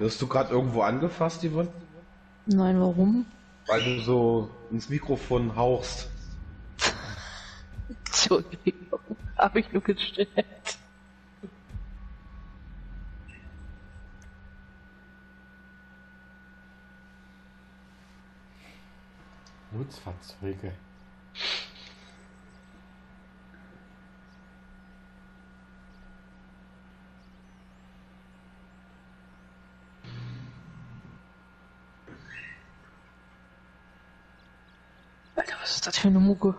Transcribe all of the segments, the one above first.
Wirst du gerade irgendwo angefasst, Yvonne? Nein, warum? Weil du so ins Mikrofon hauchst. Entschuldigung, habe ich nur gestellt. Nutzfahrzeuge. Alter, was ist das für eine Mucke?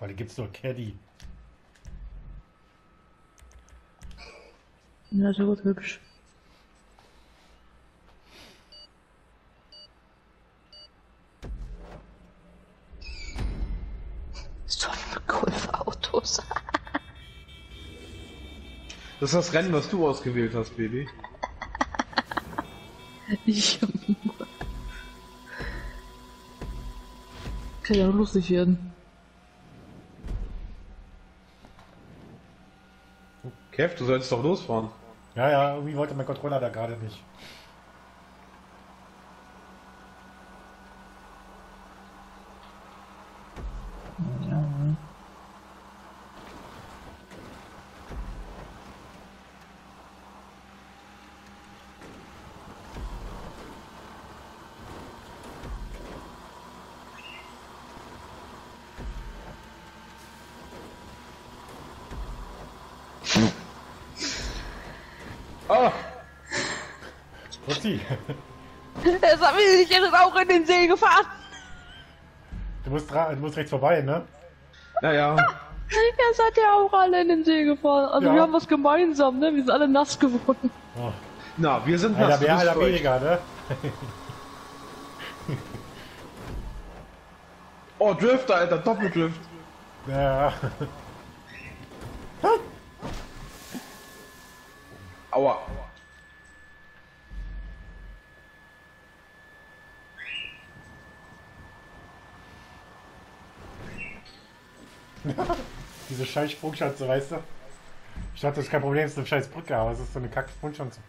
Weil da gibt's nur Caddy. Na, so wird hübsch. So mit Golfautos. Das ist das Rennen, was du ausgewählt hast, Baby. Ich kann ja lustig werden. Kev, du sollst doch losfahren. Ja, irgendwie wollte mein Controller da gerade nicht. Oh! Putzi! Es hat mich nicht jetzt auch in den See gefahren! Du musst rechts vorbei, ne? Naja. Es hat ja auch alle in den See gefahren. Also ja, wir haben was gemeinsam, ne? Wir sind alle nass geworden. Oh. Na, wir sind nass. Ja, mehr oder weniger, ne? Oh, Drift, Alter, Doppeldrift. Ja. Aua. Diese scheiß Sprungschanze, weißt du? Ich dachte, das ist kein Problem, es ist eine scheiß Brücke, aber es ist so eine kacke Sprungschanze.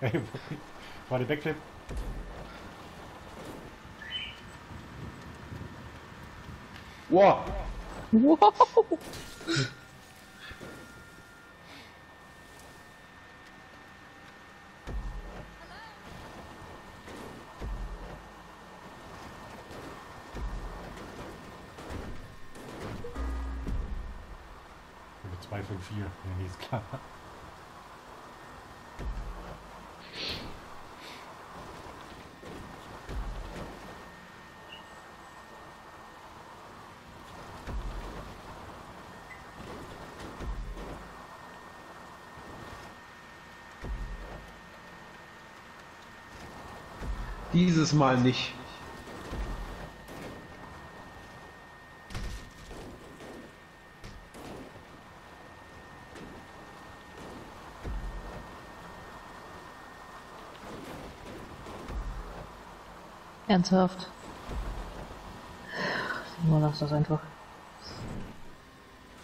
Hey, war der Backflip? Wow! Wow! Mit 254, nee, ist klar. Dieses Mal nicht. Ernsthaft. Nur lass das einfach.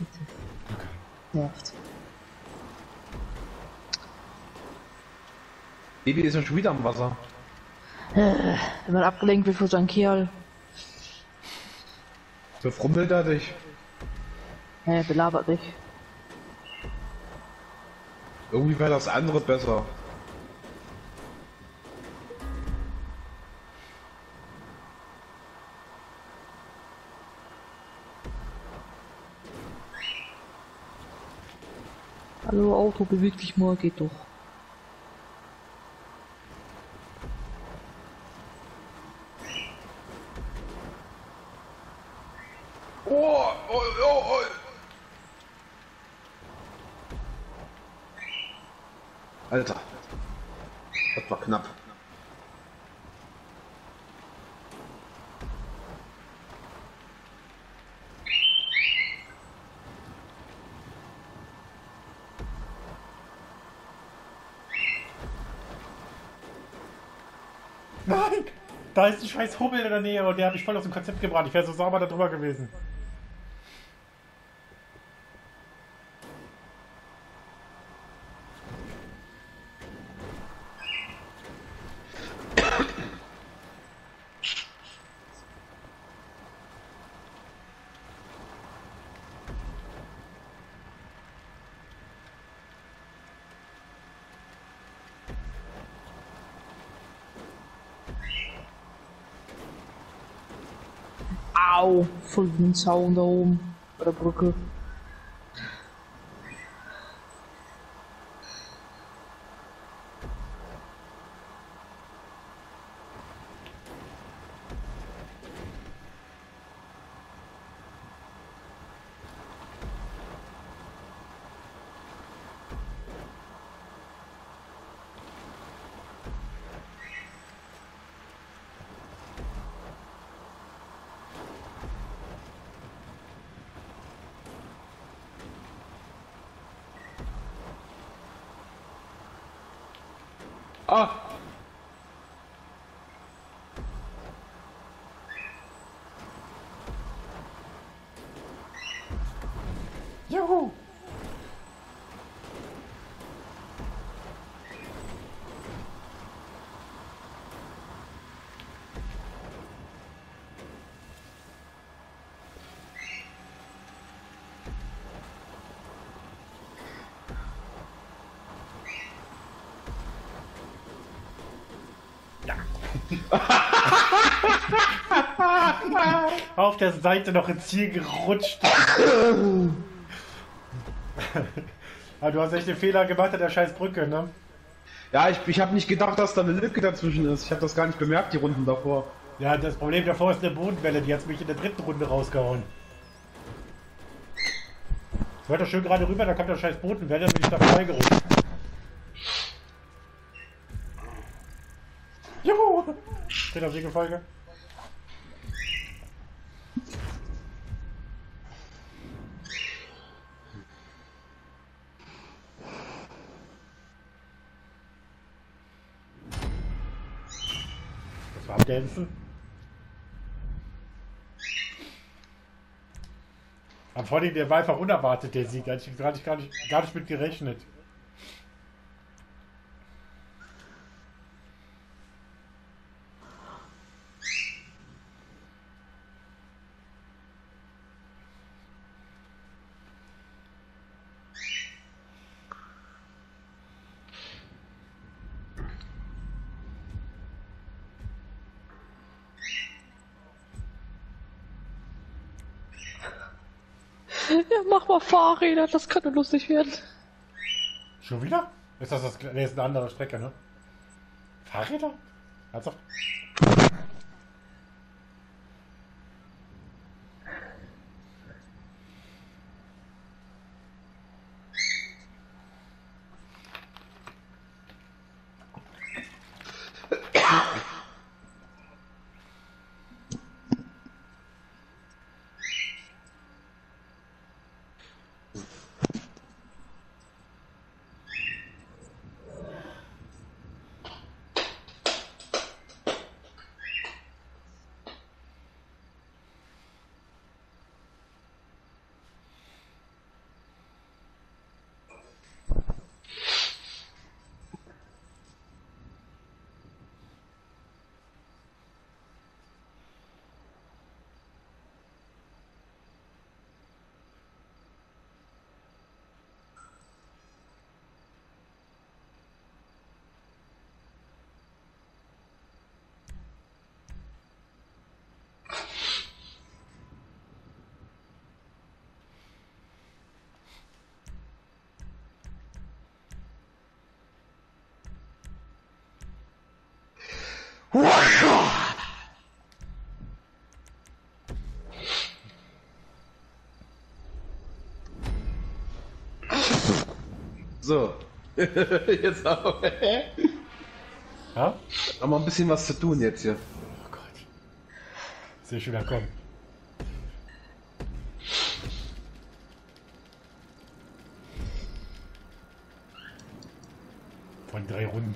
Okay. Nervt. Baby ist ja schon wieder am Wasser. Wenn man abgelenkt wird für so einen Kerl. So frummelt er dich. Belabert dich. Irgendwie wäre das andere besser. Hallo Auto, beweg dich mal, geht doch. Alter, das war knapp. Nein! Da ist ein scheiß Hubbel in der Nähe und der hat mich voll aus dem Konzept gebracht. Ich wäre so sauber da drüber gewesen. Au, voll den Zaun da oben bei der Brücke. Ah! Juhu! Auf der Seite noch ins Ziel gerutscht. Aber du hast echt den Fehler gemacht an der scheiß Brücke, ne? Ja, ich habe nicht gedacht, dass da eine Lücke dazwischen ist. Ich habe das gar nicht bemerkt, die Runden davor. Ja, das Problem davor ist eine Bodenwelle, die hat mich in der dritten Runde rausgehauen. Ich wollte doch schön gerade rüber, da kommt der scheiß Bodenwelle, bin ich da vorbeigerutscht. Juhu! Steht auf Siegefolge. Das war Abdancen. Aber vor allem, der war einfach unerwartet, der Sieg. Da hatte ich gar nicht mit gerechnet. Ja, mach mal Fahrräder, das kann nur lustig werden. Schon wieder? Ist das nee, ist eine andere Strecke, ne? Fahrräder? Ernsthaft? So. Jetzt auch. Ja? Haben wir ein bisschen was zu tun jetzt hier. Oh Gott. Sehe ich schon wieder kommen. Von 3 Runden.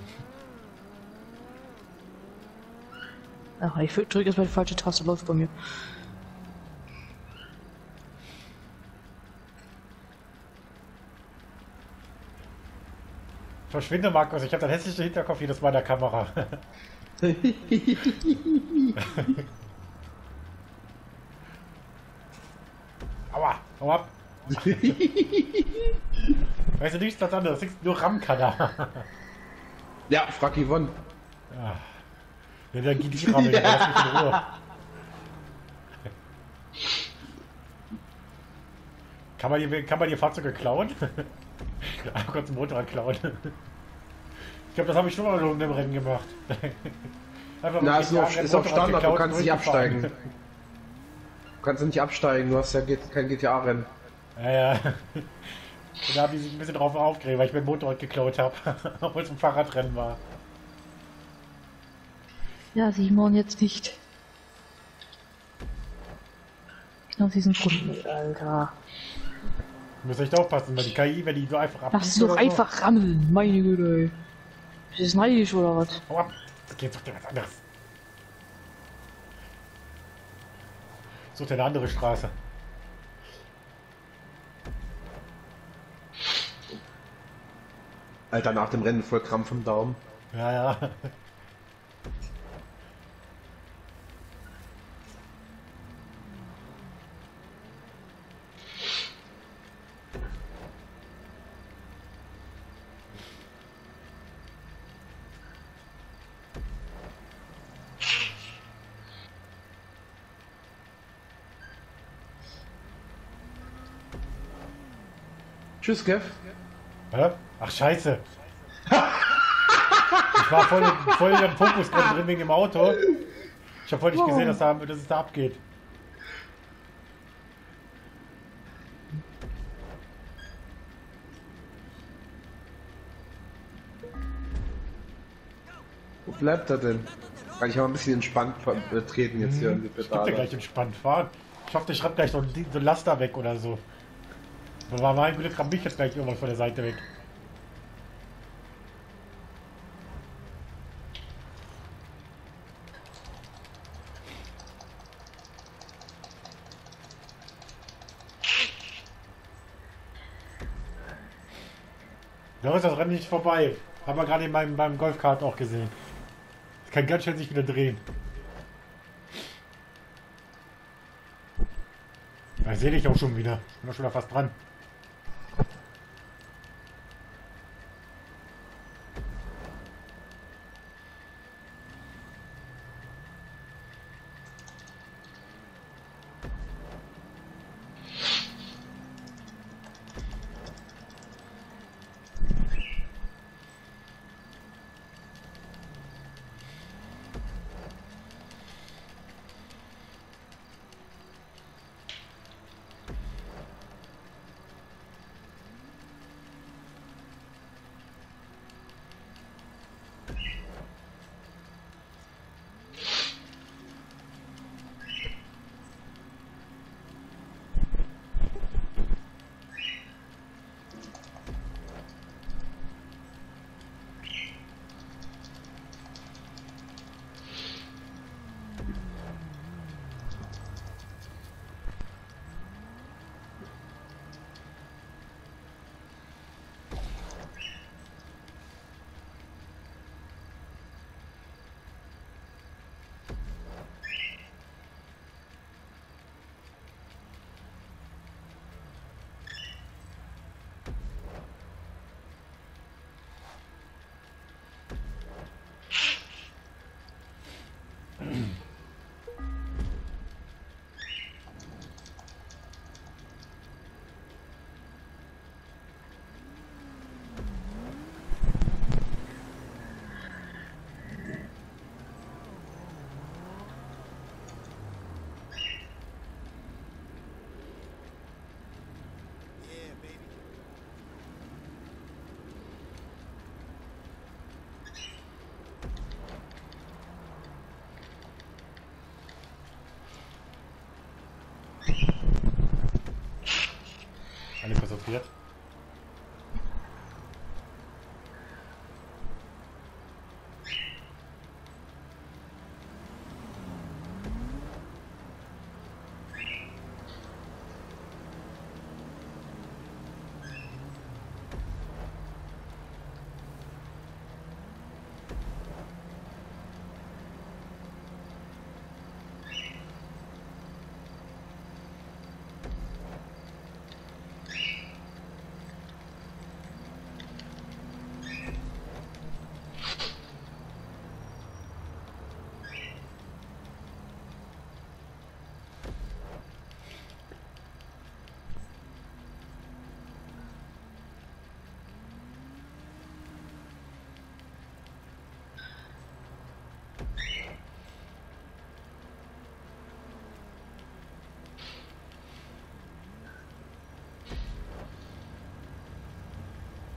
Ach, ich drücke jetzt mal die falsche Taste, läuft bei mir. Verschwinde, Markus, ich habe den hässlichen Hinterkopf jedes Mal in der Kamera. Aua, hau ab! Weißt du nichts anderes, nur Ramkader. Ja, frag Yvonne. Ja, ja, dann geht die Rammel, ja. Lass mich in Ruhe. Kann man die Fahrzeuge klauen? Kurz den Motorrad klauen. Ich glaube, das habe ich schon mal in dem Rennen gemacht. Einfach na, ist auf Standard, du kannst nicht absteigen. Du kannst nicht absteigen, du hast ja kein GTA-Rennen. Ja, ja. Und da habe ich mich ein bisschen drauf aufgeregt, weil ich mein Motorrad geklaut habe, obwohl es ein Fahrradrennen war. Ja, Simon jetzt nicht. Genau diesen Grund, Alter. Müsst echt aufpassen, weil die KI, wenn die so einfach abbiegt. Lass sie doch einfach so rammeln, meine Güte. Ist das neidisch oder was? Hau ab, das geht doch was anderes. Sucht eine andere Straße. Alter, nach dem Rennen voll Krampf im Daumen. Ja, ja. Tschüss, Kev. Hä? Ach, scheiße. Ich war voll in dem Fokus drin wegen dem Auto. Ich habe voll nicht gesehen, dass es da abgeht. Wo bleibt er denn? Kann ich mal ein bisschen entspannt treten jetzt hier. Ich könnte gleich entspannt fahren. Ich hoffe, der schreibt gleich so ein Laster weg oder so. War mein Glück, ramm mich jetzt gleich irgendwas von der Seite weg. Noch ist das Rennen nicht vorbei. Haben wir gerade in meinem Golfkart auch gesehen. Das kann ganz schön sich wieder drehen. Da sehe ich auch schon wieder. Ich bin auch schon wieder fast dran.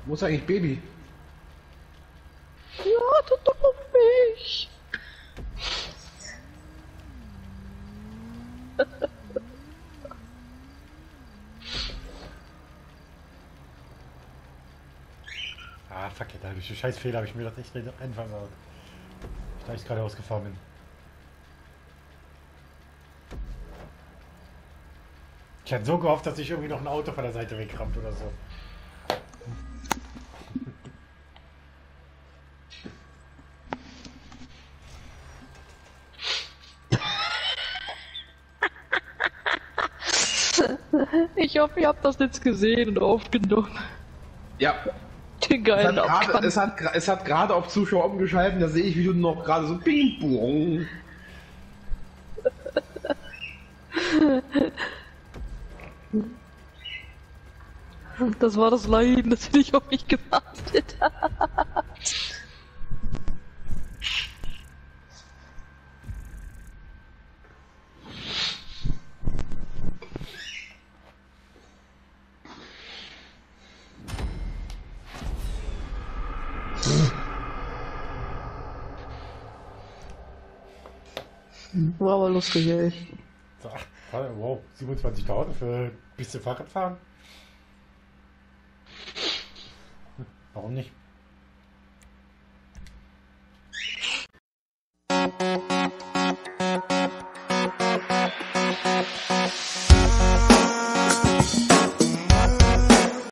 Wo ist eigentlich Baby? Ja, tut doch auf mich! Ah, fuck, da habe ich einen scheiß Fehler, habe ich mir das echt einfach mal. Da ich gerade rausgefahren bin. Ich hatte so gehofft, dass ich irgendwie noch ein Auto von der Seite wegrammt oder so. Ich hoffe, ihr habt das jetzt gesehen und aufgenommen. Ja. Den geilen Abstand. Es hat gerade auf Zuschauer umgeschalten, da sehe ich, wie du noch gerade so Ping-Pong. Das war das Leiden, das hätte ich auf mich gewartet. War aber lustig, ey. Wow, 27.000 für ein bisschen Fahrrad fahren? Warum nicht?